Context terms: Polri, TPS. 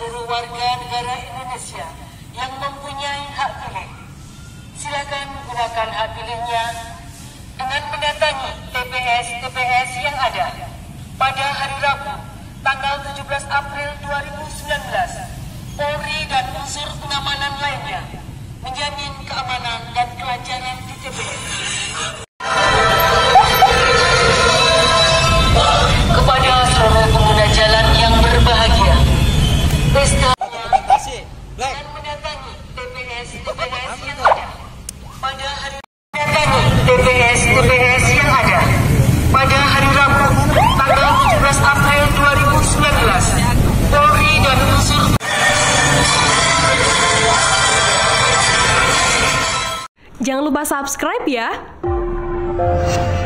seluruh warga negara Indonesia yang mempunyai hak pilih. Silakan gunakan hak pilihnya dengan mendatangi TPS-TPS yang ada pada hari Rabu, tanggal 17 April 2019. Polri dan unsur pengamanan lainnya menjamin keamanan dan kelancaran di TPS. Kepada seluruh pengguna jalan yang berbahagia, pesta dan mendatangi TPS-TPS yang ada pada hari Rabu, tanggal 17 April 2019, Polri dan unsur. Jangan lupa subscribe ya.